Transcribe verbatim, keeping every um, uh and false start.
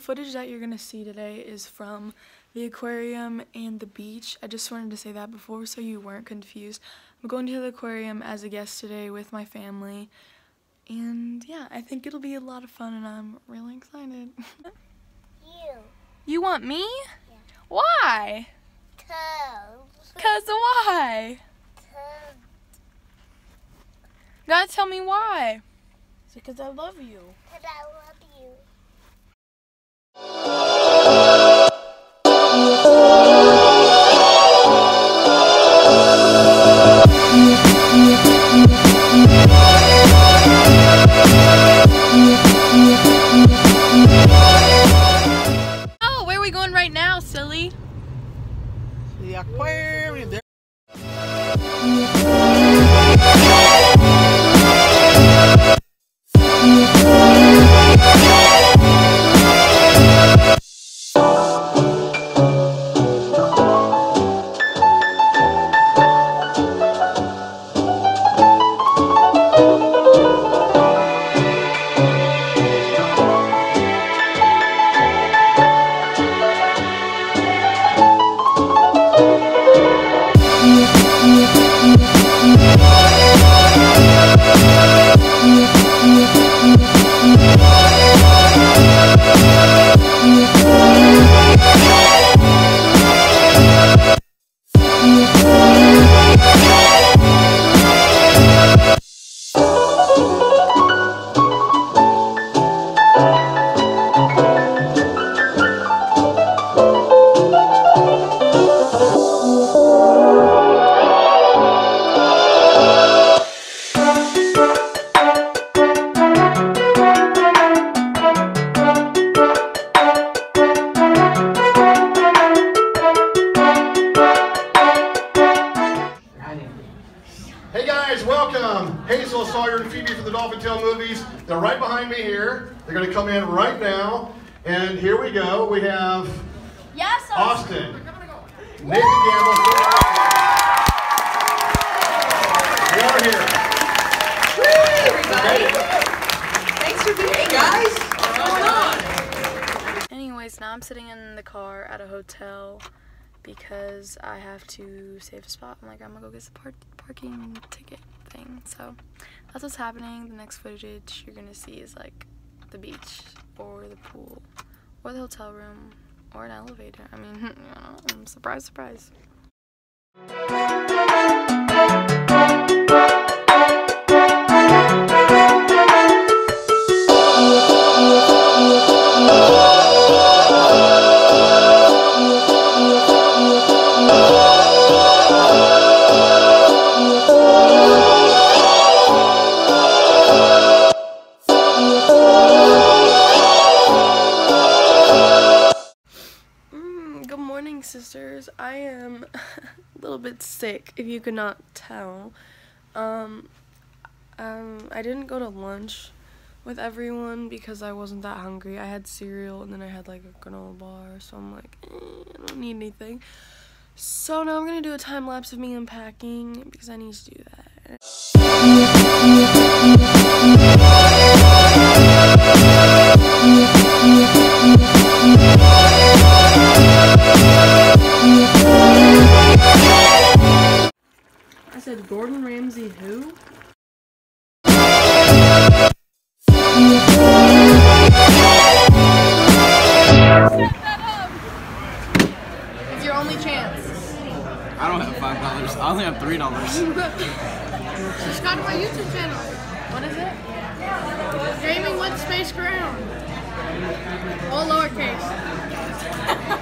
footage that you're gonna see today is from the aquarium and the beach. I just wanted to say that before so you weren't confused. I'm going to the aquarium as a guest today with my family, and yeah, I think it'll be a lot of fun and I'm really excited. You. You want me? Yeah. Why? Cause. Cause why? Cause. You gotta tell me why. It's because I love you. Cause I love you. Oh, where are we going right now, silly? The aquarium. Hazel, Sawyer, and Phoebe from the Dolphin Tale movies. They're right behind me here. They're going to come in right now. And here we go. We have yes, Austin, Austin. Go. Nathan Gamble. We are here. Woo, everybody. Okay. Thanks for being here, guys. What's going on? Anyways, now I'm sitting in the car at a hotel because I have to save a spot. I'm like, I'm going to go get the park parking ticket thing. So that's what's happening. The next footage you're gonna see is like the beach or the pool or the hotel room or an elevator. I mean, you know, I'm surprised, surprised. I am a little bit sick, if you could not tell. Um, um, I didn't go to lunch with everyone because I wasn't that hungry. I had cereal and then I had like a granola bar, so I'm like, eh, I don't need anything. So now I'm gonna do a time lapse of me unpacking because I need to do that. I said Gordon Ramsay who? Step that up! It's your only chance. I don't have five dollars. I only have three dollars. Subscribe to my YouTube channel. What is it? Gaming with Space Ground. All lowercase.